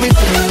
me through.